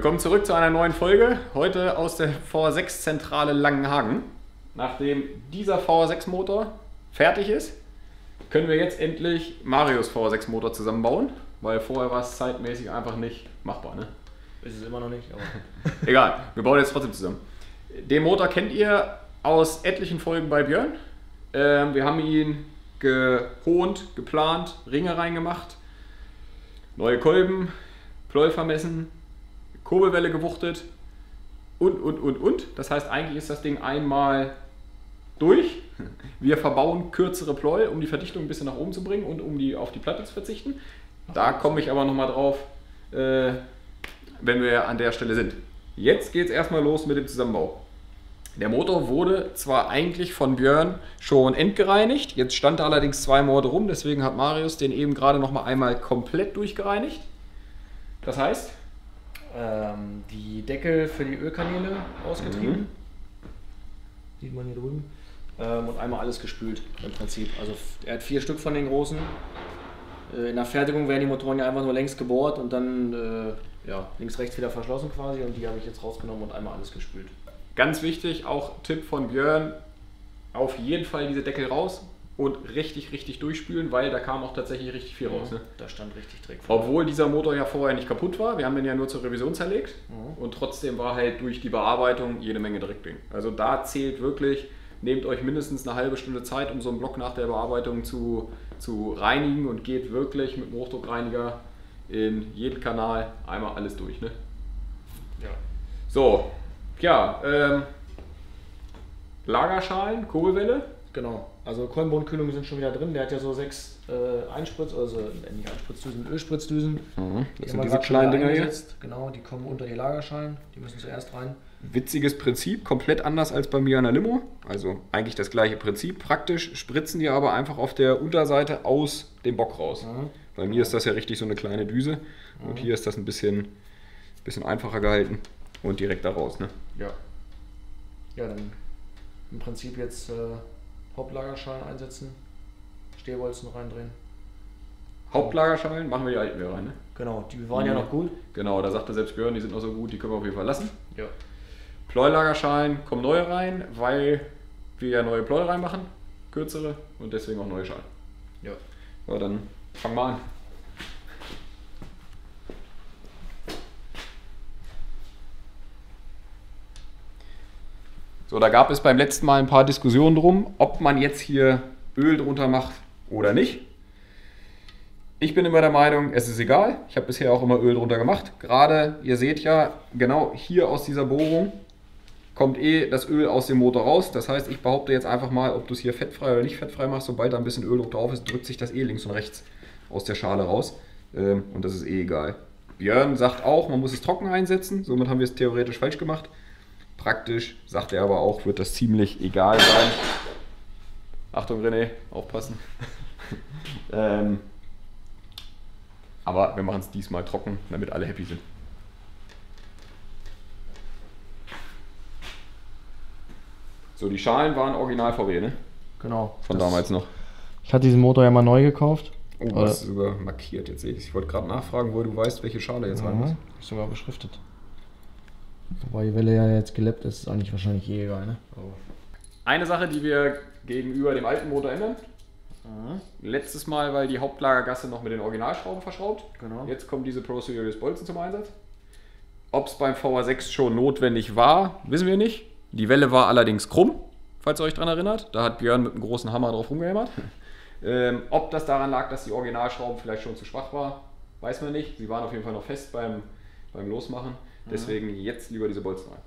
Willkommen zurück zu einer neuen Folge, heute aus der VR6 Zentrale Langenhagen. Nachdem dieser VR6 Motor fertig ist, können wir jetzt endlich Marius VR6 Motor zusammenbauen, weil vorher war es zeitmäßig einfach nicht machbar, ne? Ist es immer noch nicht, aber... Egal, wir bauen jetzt trotzdem zusammen. Den Motor kennt ihr aus etlichen Folgen bei Björn. Wir haben ihn gehont, geplant, Ringe reingemacht, neue Kolben, Pleu vermessen, Kurbelwelle gewuchtet und. Das heißt, eigentlich ist das Ding einmal durch. Wir verbauen kürzere Pleu, um die Verdichtung ein bisschen nach oben zu bringen und um auf die Platte zu verzichten. Da komme ich aber nochmal drauf, wenn wir an der Stelle sind. Jetzt geht es erstmal los mit dem Zusammenbau. Der Motor wurde zwar eigentlich von Björn schon endgereinigt, jetzt stand da allerdings zwei Morde rum, deswegen hat Marius den eben gerade nochmal einmal komplett durchgereinigt. Das heißt... die Deckel für die Ölkanäle ausgetrieben, sieht man hier drüben, und einmal alles gespült im Prinzip. Also er hat 4 Stück von den großen. In der Fertigung werden die Motoren ja einfach nur längs gebohrt und dann ja, links rechts wieder verschlossen quasi, und die habe ich jetzt rausgenommen und einmal alles gespült. Ganz wichtig, auch Tipp von Björn, auf jeden Fall diese Deckel raus und richtig durchspülen, weil da kam auch tatsächlich richtig viel raus. Ne? Da stand richtig Dreck vor. Obwohl dieser Motor ja vorher nicht kaputt war, wir haben den ja nur zur Revision zerlegt, und trotzdem war halt durch die Bearbeitung jede Menge Dreck drin. Also da zählt wirklich, nehmt euch mindestens eine halbe Stunde Zeit, um so einen Block nach der Bearbeitung zu reinigen, und geht wirklich mit dem Hochdruckreiniger in jeden Kanal einmal alles durch. Ne? Ja. So, ja, Lagerschalen, Kurbelwelle. Genau, also Kolbenbodenkühlungen sind schon wieder drin. Der hat ja so 6 Ölspritzdüsen. Das sind diese kleinen Dinger jetzt. Genau, die kommen unter die Lagerschalen, die müssen zuerst rein. Witziges Prinzip, komplett anders als bei mir an der Limo. Also eigentlich das gleiche Prinzip. Praktisch spritzen die aber einfach auf der Unterseite aus dem Bock raus. Bei mir ist das ja richtig so eine kleine Düse, und hier ist das ein bisschen einfacher gehalten und direkt da raus. Ne? Ja. Ja, dann im Prinzip jetzt... Hauptlagerschalen einsetzen, Stehbolzen reindrehen. Hauptlagerschalen machen wir die alten wieder rein, ne? Genau, die waren ja noch gut. Genau, da sagte selbst Björn, die sind noch so gut, die können wir auf jeden Fall lassen. Ja. Pleulagerschalen kommen neue rein, weil wir ja neue Pleu reinmachen, kürzere, und deswegen auch neue Schalen. Ja. Ja, dann fangen wir an. So, da gab es beim letzten Mal ein paar Diskussionen drum, ob man jetzt hier Öl drunter macht oder nicht. Ich bin immer der Meinung, es ist egal. Ich habe bisher auch immer Öl drunter gemacht. Gerade, ihr seht ja, genau hier aus dieser Bohrung kommt eh das Öl aus dem Motor raus. Das heißt, ich behaupte jetzt einfach mal, ob du es hier fettfrei oder nicht fettfrei machst, sobald da ein bisschen Öldruck drauf ist, drückt sich das eh links und rechts aus der Schale raus. Und das ist eh egal. Björn sagt auch, man muss es trocken einsetzen. Somit haben wir es theoretisch falsch gemacht. Praktisch, sagt er aber auch, wird das ziemlich egal sein. Achtung René, aufpassen. Aber wir machen es diesmal trocken, damit alle happy sind. So, die Schalen waren original VW, ne? Genau. Von damals noch. Ich hatte diesen Motor ja mal neu gekauft. Oh, das ist sogar markiert, jetzt sehe ich. Ich wollte gerade nachfragen, wo du weißt, welche Schale jetzt rein muss. Ist sogar beschriftet. Wobei die Welle ja jetzt geleppt ist, ist eigentlich wahrscheinlich eh egal, ne? Oh. Eine Sache, die wir gegenüber dem alten Motor ändern. Letztes Mal, weil die Hauptlagergasse noch mit den Originalschrauben verschraubt. Genau. Jetzt kommen diese Pro-Series-Bolzen zum Einsatz. Ob es beim VR6 schon notwendig war, wissen wir nicht. Die Welle war allerdings krumm, falls ihr euch daran erinnert. Da hat Björn mit einem großen Hammer drauf rumgehämmert. Ob das daran lag, dass die Originalschrauben vielleicht schon zu schwach war, weiß man nicht. Sie waren auf jeden Fall noch fest beim Losmachen. Deswegen jetzt lieber diese Bolzen rein.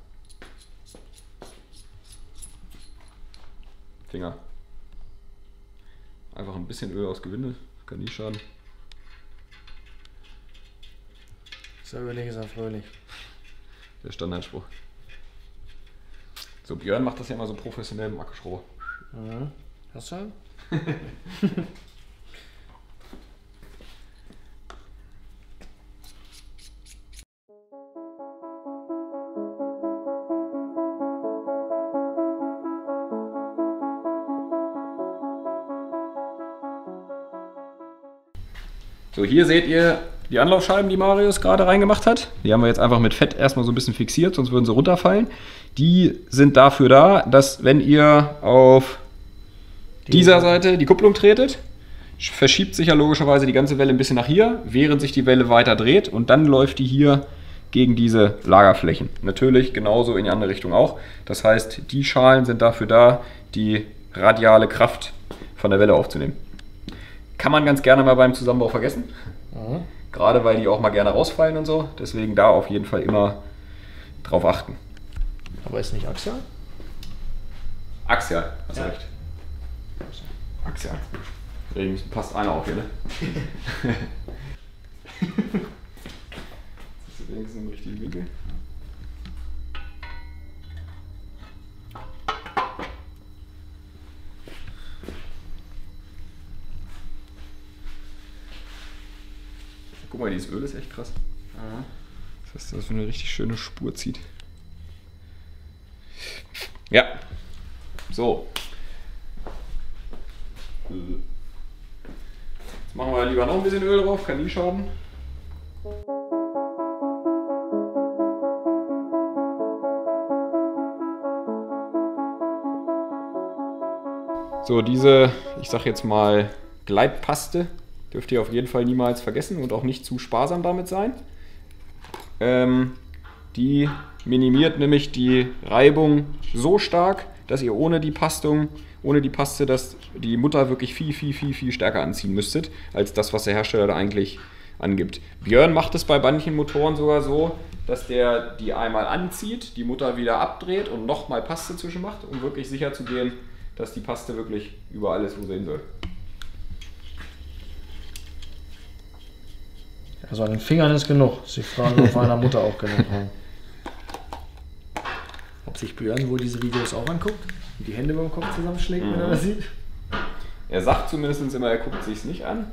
Finger. Einfach ein bisschen Öl aus Gewinde, kann nie schaden. So ölig ist er fröhlich. Der Standardspruch. So, Björn macht das ja immer so professionell im Akkuschrauber. Hast du? So, hier seht ihr Die Anlaufscheiben, die Marius gerade reingemacht hat, die haben wir jetzt einfach mit Fett erstmal so ein bisschen fixiert, sonst würden sie runterfallen. Die sind dafür da, dass wenn ihr auf dieser Seite die Kupplung tretet, verschiebt sich ja logischerweise die ganze Welle ein bisschen nach hier, während sich die Welle weiter dreht, und dann läuft die hier gegen diese Lagerflächen. Natürlich genauso in die andere Richtung auch. Das heißt, die Schalen sind dafür da, die radiale Kraft von der Welle aufzunehmen. Kann man ganz gerne mal beim Zusammenbau vergessen. Mhm. Gerade weil die auch mal gerne rausfallen und so. Deswegen da auf jeden Fall immer drauf achten. Aber ist nicht axial? Axial, hast du recht. Axial. Passt einer auf hier, ne? Jetzt ist wenigstens im richtigen Winkel. Guck mal, dieses Öl ist echt krass. Aha. Das heißt, dass so eine richtig schöne Spur zieht. Ja. So. Jetzt machen wir lieber noch ein bisschen Öl drauf, kann nie schaden. So, diese, ich sag jetzt mal, Gleitpaste dürft ihr auf jeden Fall niemals vergessen und auch nicht zu sparsam damit sein. Die minimiert nämlich die Reibung so stark, dass ihr ohne die Paste, dass die Mutter wirklich viel stärker anziehen müsstet, als das, was der Hersteller da eigentlich angibt. Björn macht es bei manchen Motoren sogar so, dass der die einmal anzieht, die Mutter wieder abdreht und nochmal Paste zwischen macht, um wirklich sicher zu gehen, dass die Paste wirklich überall ist, wo sie hin soll. Also an den Fingern ist genug. Sie fragen, ob meiner Mutter auch genug haben. Ob sich Björn wohl diese Videos auch anguckt? Und die Hände beim Kopf zusammenschlägt, wenn er das sieht? Er sagt zumindest immer, er guckt sich's nicht an.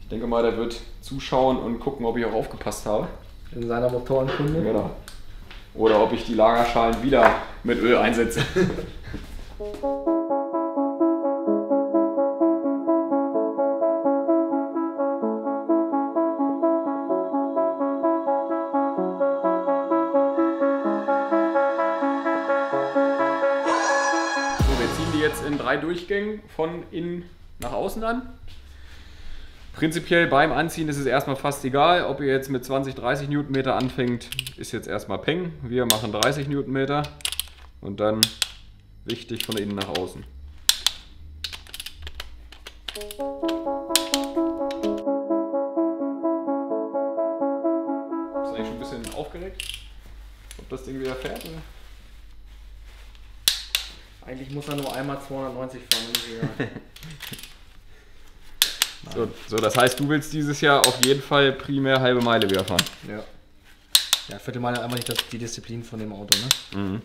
Ich denke mal, der wird zuschauen und gucken, ob ich auch aufgepasst habe. In seiner Motorenkunde? Genau. Oder ob ich die Lagerschalen wieder mit Öl einsetze. Durchgängen von innen nach außen an. Prinzipiell beim Anziehen ist es erstmal fast egal, ob ihr jetzt mit 20, 30 Newtonmeter anfängt, ist jetzt erstmal Peng. Wir machen 30 Newtonmeter und dann wichtig von innen nach außen. Bist du eigentlich schon ein bisschen aufgeregt, ob das Ding wieder fährt? Oder? Eigentlich muss er nur einmal 290 fahren. So, das heißt, du willst dieses Jahr auf jeden Fall primär halbe Meile wieder fahren. Ja. Ja, Viertelmeile einmal nicht die Disziplin von dem Auto, ne? Mhm.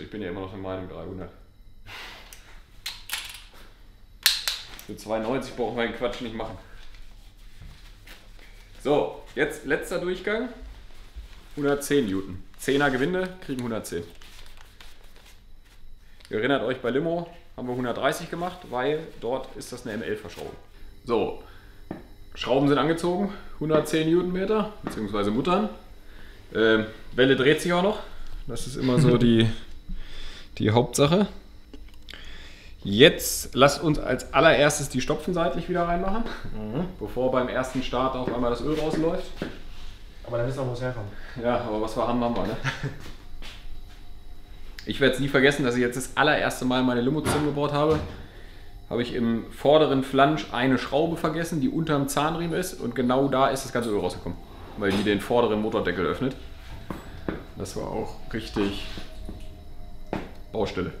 Ich bin ja immer noch in meinem 300. Für 92 brauchen wir den Quatsch nicht machen. So, jetzt letzter Durchgang. 110 Newton. 10er Gewinde kriegen 110. Ihr erinnert euch, bei Limo haben wir 130 gemacht, weil dort ist das eine ML-Verschraubung. So, Schrauben sind angezogen. 110 Newtonmeter, beziehungsweise Muttern. Welle dreht sich auch noch. Das ist immer so die Hauptsache. Jetzt lasst uns als allererstes die Stopfen seitlich wieder reinmachen, bevor beim ersten Start auf einmal das Öl rausläuft. Aber dann wissen wir, wo es herkommt. Ja, aber was wir haben, haben wir. Ne? Ich werde es nie vergessen, dass ich jetzt das allererste Mal meine Limo zusammengebaut habe. Habe ich im vorderen Flansch eine Schraube vergessen, die unter dem Zahnriemen ist, und genau da ist das ganze Öl rausgekommen, weil die den vorderen Motordeckel öffnet. Das war auch richtig Baustelle.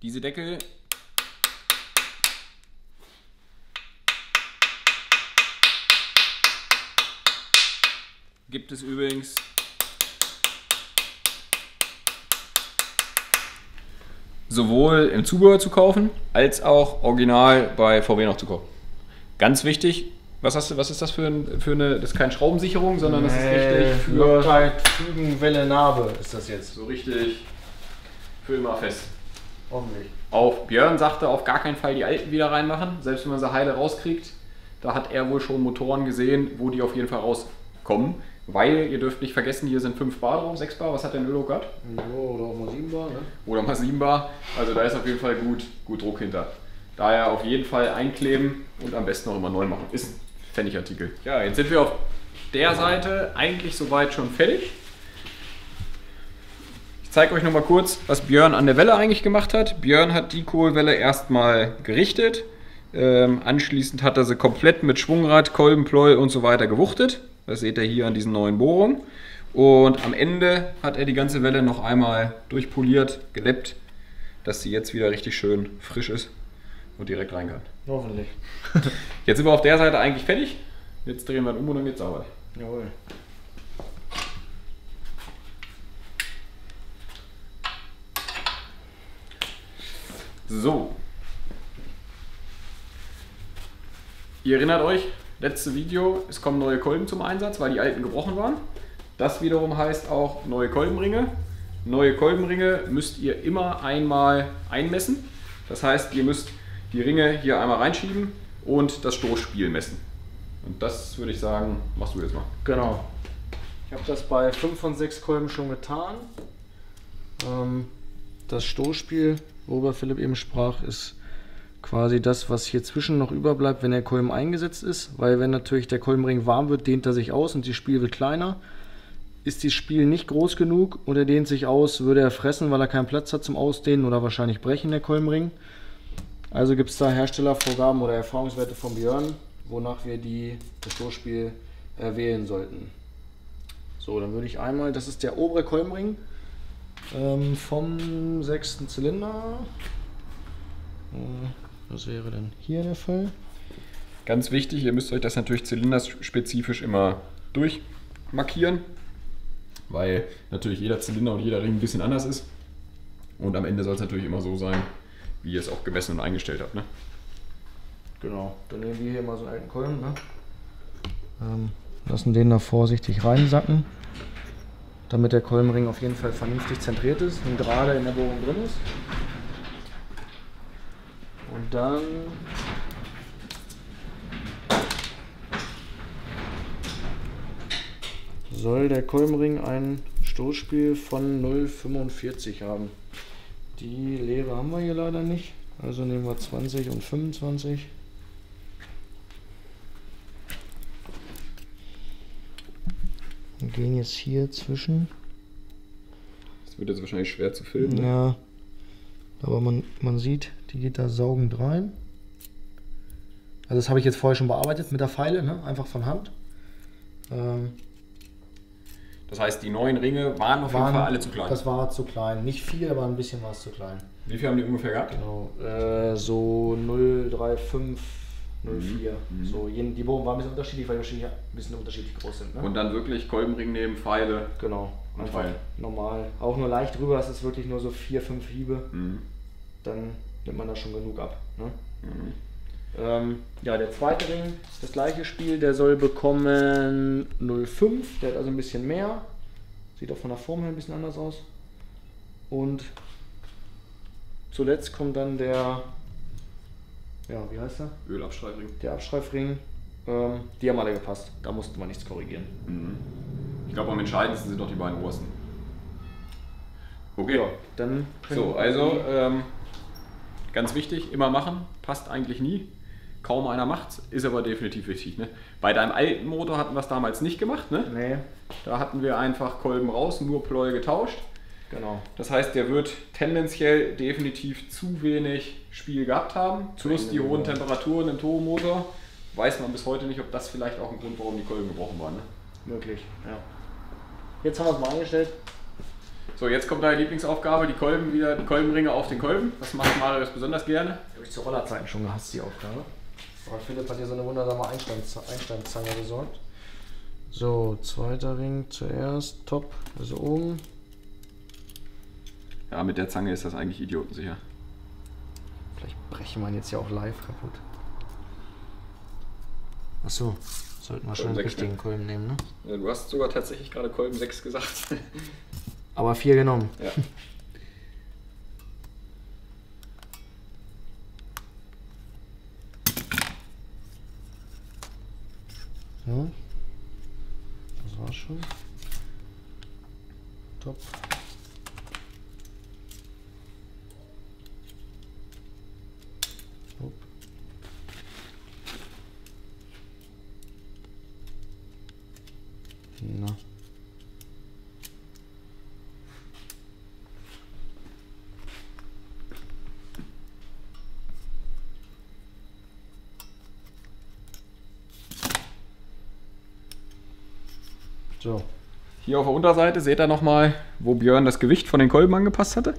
Diese Deckel gibt es übrigens sowohl im Zubehör zu kaufen, als auch original bei VW noch zu kaufen. Ganz wichtig, was ist das für eine, das ist keine Schraubensicherung, sondern das ist richtig für... Fügenwelle Narbe ist das jetzt. So richtig, füll mal fest. Hoffentlich. Auf Björn sagte, auf gar keinen Fall die alten wieder reinmachen, selbst wenn man sie heile rauskriegt. Da hat er wohl schon Motoren gesehen, wo die auf jeden Fall rauskommen. Weil, ihr dürft nicht vergessen, hier sind 5 Bar drauf, 6 Bar, was hat denn Ölo gehabt? Oder auch mal 7 Bar, ne? Oder mal 7 Bar, also da ist auf jeden Fall gut Druck hinter. Daher auf jeden Fall einkleben und am besten auch immer neu machen. Ist ein Pfennigartikel. Ja, jetzt sind wir auf der Seite eigentlich soweit schon fertig. Ich zeige euch nochmal kurz, was Björn an der Welle eigentlich gemacht hat. Björn hat die Kohlwelle erstmal gerichtet. Anschließend hat er sie komplett mit Schwungrad, Kolbenpleu und so weiter gewuchtet. Das seht ihr hier an diesen neuen Bohrungen. Und am Ende hat er die ganze Welle noch einmal durchpoliert, geleppt, dass sie jetzt wieder richtig schön frisch ist und direkt rein kann. Hoffentlich. Jetzt sind wir auf der Seite eigentlich fertig. Jetzt drehen wir den um und dann geht's sauber. Jawohl. So. Ihr erinnert euch? Letztes Video, es kommen neue Kolben zum Einsatz, weil die alten gebrochen waren. Das wiederum heißt auch neue Kolbenringe. Neue Kolbenringe müsst ihr immer einmal einmessen. Das heißt, ihr müsst die Ringe hier einmal reinschieben und das Stoßspiel messen. Und das würde ich sagen, machst du jetzt mal. Genau. Ich habe das bei 5 von 6 Kolben schon getan. Das Stoßspiel, worüber Philipp eben sprach, ist quasi das, was hier zwischen noch überbleibt, wenn der Kolben eingesetzt ist, weil wenn natürlich der Kolbenring warm wird, dehnt er sich aus und das Spiel wird kleiner. Ist das Spiel nicht groß genug und er dehnt sich aus, würde er fressen, weil er keinen Platz hat zum Ausdehnen oder wahrscheinlich brechen, der Kolbenring. Also gibt es da Herstellervorgaben oder Erfahrungswerte von Björn, wonach wir das Stoßspiel wählen sollten. So, dann würde ich einmal, das ist der obere Kolbenring vom 6. Zylinder. Was wäre denn hier der Fall? Ganz wichtig, ihr müsst euch das natürlich zylinderspezifisch immer durchmarkieren, weil natürlich jeder Zylinder und jeder Ring ein bisschen anders ist. Und am Ende soll es natürlich immer so sein, wie ihr es auch gemessen und eingestellt habt. Ne? Genau, dann nehmen wir hier mal so einen alten Kolben. Ne? Lassen den da vorsichtig reinsacken, damit der Kolbenring auf jeden Fall vernünftig zentriert ist und gerade in der Bohrung drin ist. Und dann soll der Kolbenring ein Stoßspiel von 0,45 haben. Die Leere haben wir hier leider nicht, also nehmen wir 20 und 25. Wir gehen jetzt hier zwischen. Das wird jetzt wahrscheinlich schwer zu filmen. Ja. Ne? Aber man sieht, die geht da saugend rein. Also das habe ich jetzt vorher schon bearbeitet mit der Feile, ne? Einfach von Hand. Das heißt, die neuen Ringe waren auf jeden Fall alle zu klein. Das war zu klein. Nicht viel, aber ein bisschen war es zu klein. Wie viel haben die ungefähr gehabt? Genau, so 0,35, 0,4. Mhm. So, die Bogen waren ein bisschen unterschiedlich, weil die wahrscheinlich ein bisschen unterschiedlich groß sind. Ne? Und dann wirklich Kolbenring nehmen, Feile. Genau. Einfach normal, auch nur leicht drüber, es ist wirklich nur so 4-5 Hiebe, dann nimmt man da schon genug ab. Ne? Mhm. Ja, der zweite Ring, das gleiche Spiel, der soll bekommen 0,5, der hat also ein bisschen mehr, sieht auch von der Form her ein bisschen anders aus. Und zuletzt kommt dann der, ja, wie heißt der? Ölabschreifring. Der Abschreifring, die haben alle gepasst, da mussten wir nichts korrigieren. Mhm. Ich glaube, am entscheidendsten sind doch die beiden obersten. Okay. Ja, dann so, also ganz wichtig, immer machen. Passt eigentlich nie. Kaum einer macht's, ist aber definitiv wichtig. Ne? Bei deinem alten Motor hatten wir es damals nicht gemacht. Ne? Nee. Da hatten wir einfach Kolben raus, nur Pleu getauscht. Genau. Das heißt, der wird tendenziell definitiv zu wenig Spiel gehabt haben. Plus die hohen Temperaturen im Turbomotor. Weiß man bis heute nicht, ob das vielleicht auch ein Grund, warum die Kolben gebrochen waren. Ne? Möglich, ja. Jetzt haben wir es mal angestellt. So, jetzt kommt deine Lieblingsaufgabe, die Kolbenringe auf den Kolben. Das macht Marius besonders gerne. Habe ich zu Rollerzeiten schon gehasst, die Aufgabe. Aber Philipp hat hier so eine wundersame Einsteinzange besorgt. So, zweiter Ring zuerst, top, also oben. Ja, mit der Zange ist das eigentlich idiotensicher. Vielleicht brechen wir ihn jetzt ja auch live kaputt. Achso, sollten wir schon den richtigen Kolben nehmen, ne? Du hast sogar tatsächlich gerade Kolben 6 gesagt. Aber 4 genommen. Ja. So. Das war's schon. Top. Na. So. Hier auf der Unterseite seht ihr nochmal, wo Björn das Gewicht von den Kolben angepasst hatte.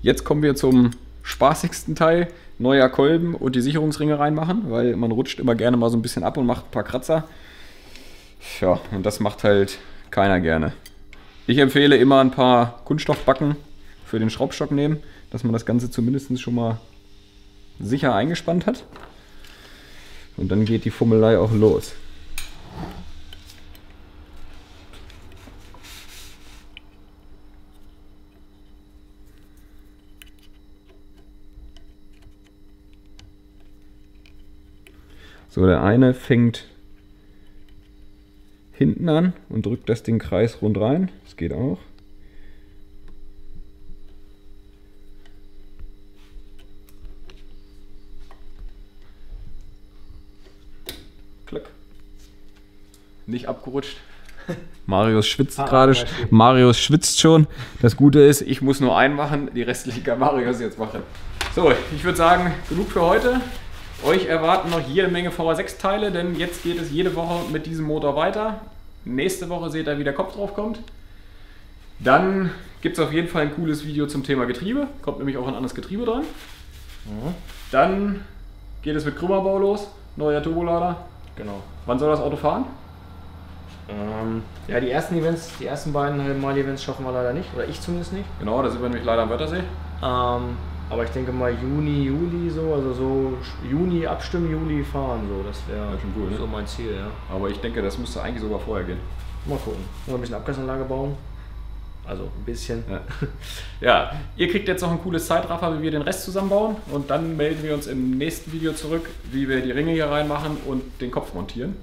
Jetzt kommen wir zum spaßigsten Teil, neuer Kolben und die Sicherungsringe reinmachen, weil man rutscht immer gerne mal so ein bisschen ab und macht ein paar Kratzer. Ja, und das macht halt keiner gerne. Ich empfehle immer ein paar Kunststoffbacken für den Schraubstock nehmen, dass man das Ganze zumindest schon mal sicher eingespannt hat. Und dann geht die Fummelei auch los. So, der eine fängt hinten an und drückt das Ding kreisrund rein. Das geht auch. Klick. Nicht abgerutscht. Marius schwitzt gerade. Marius schwitzt schon. Das Gute ist, ich muss nur einen machen, die restliche kann Marius jetzt machen. So, ich würde sagen, genug für heute. Euch erwarten noch jede Menge VR6-Teile, denn jetzt geht es jede Woche mit diesem Motor weiter. Nächste Woche seht ihr, wie der Kopf drauf kommt. Dann gibt es auf jeden Fall ein cooles Video zum Thema Getriebe. Kommt nämlich auch ein anderes Getriebe dran. Mhm. Dann geht es mit Krümmerbau los. Neuer Turbolader. Genau. Wann soll das Auto fahren? Ja, die ersten beiden Mal-Events schaffen wir leider nicht. Oder ich zumindest nicht. Genau, da sind wir nämlich leider am Wörthersee. Aber ich denke mal Juni, Juli so, also so Juni abstimmen, Juli fahren so, das wäre ja, schon gut, so mein Ziel, ja. Aber ich denke, das müsste eigentlich sogar vorher gehen. Mal gucken, mal ein bisschen Abgasanlage bauen, also ein bisschen. Ja. Ja, ihr kriegt jetzt noch ein cooles Zeitraffer, wie wir den Rest zusammenbauen und dann melden wir uns im nächsten Video zurück, wie wir die Ringe hier reinmachen und den Kopf montieren.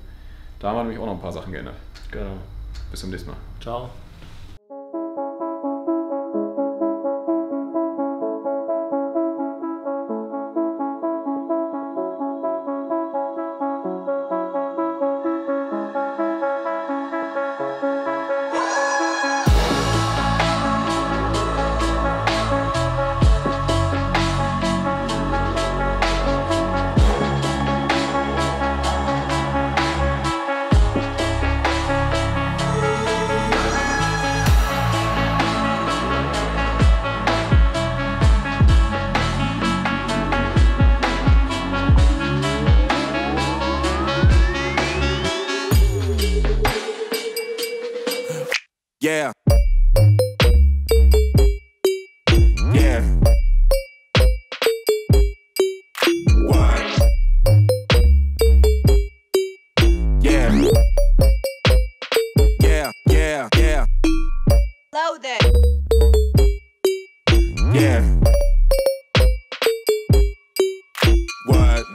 Da haben wir nämlich auch noch ein paar Sachen geändert. Genau. Bis zum nächsten Mal. Ciao. Yeah. Yeah. What? Yeah. Yeah, yeah, yeah. Load it. Yeah. What?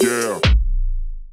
Yeah.